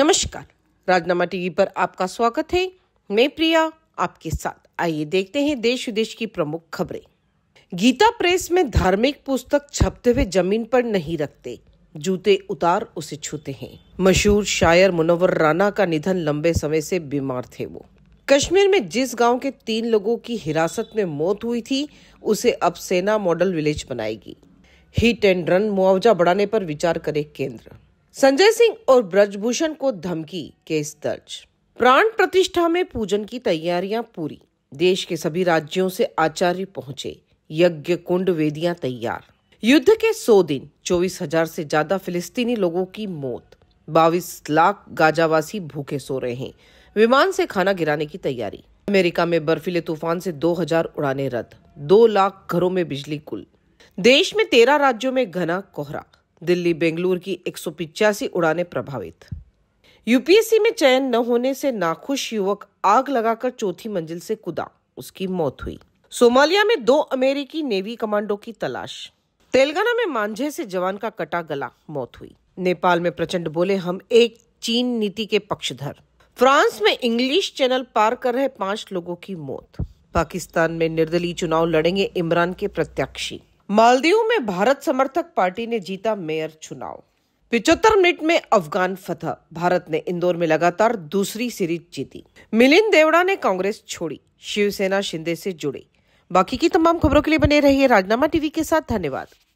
नमस्कार, राजनामा टीवी पर आपका स्वागत है। मैं प्रिया आपके साथ। आइए देखते हैं देश विदेश की प्रमुख खबरें। गीता प्रेस में धार्मिक पुस्तक छपते हुए जमीन पर नहीं रखते, जूते उतार उसे छूते हैं। मशहूर शायर मुनव्वर राणा का निधन, लंबे समय से बीमार थे वो। कश्मीर में जिस गांव के 3 लोगों की हिरासत में मौत हुई थी, उसे अब सेना मॉडल विलेज बनाएगी। हिट एंड रन मुआवजा बढ़ाने पर विचार करे केंद्र। संजय सिंह और ब्रजभूषण को धमकी, केस दर्ज। प्राण प्रतिष्ठा में पूजन की तैयारियां पूरी। देश के सभी राज्यों से आचार्य पहुंचे, यज्ञ कुंड, वेदियां तैयार। युद्ध के 100 दिन, 24,000 से ज्यादा फिलिस्तीनी लोगों की मौत, 22 लाख गाजावासी भूखे सो रहे हैं। विमान से खाना गिराने की तैयारी। अमेरिका में बर्फीले तूफान से 2000 उड़ाने रद्द, 2 लाख घरों में बिजली गुल। देश में 13 राज्यों में घना कोहरा, दिल्ली बेंगलुरु की 185 उड़ानें प्रभावित। यूपीएससी में चयन न होने से नाखुश युवक आग लगाकर 4थी मंजिल से कूदा, उसकी मौत हुई। सोमालिया में 2 अमेरिकी नेवी कमांडो की तलाश। तेलंगाना में मांझे से जवान का कटा गला, मौत हुई। नेपाल में प्रचंड बोले, हम एक चीन नीति के पक्षधर। फ्रांस में इंग्लिश चैनल पार कर रहे 5 लोगों की मौत। पाकिस्तान में निर्दलीय चुनाव लड़ेंगे इमरान के प्रत्याशी। मालदीव में भारत समर्थक पार्टी ने जीता मेयर चुनाव। 75 मिनट में अफगान फतह, भारत ने इंदौर में लगातार दूसरी सीरीज जीती। मिलिंद देवड़ा ने कांग्रेस छोड़ी, शिवसेना शिंदे से जुड़ी। बाकी की तमाम खबरों के लिए बने रहिए राजनामा टीवी के साथ। धन्यवाद।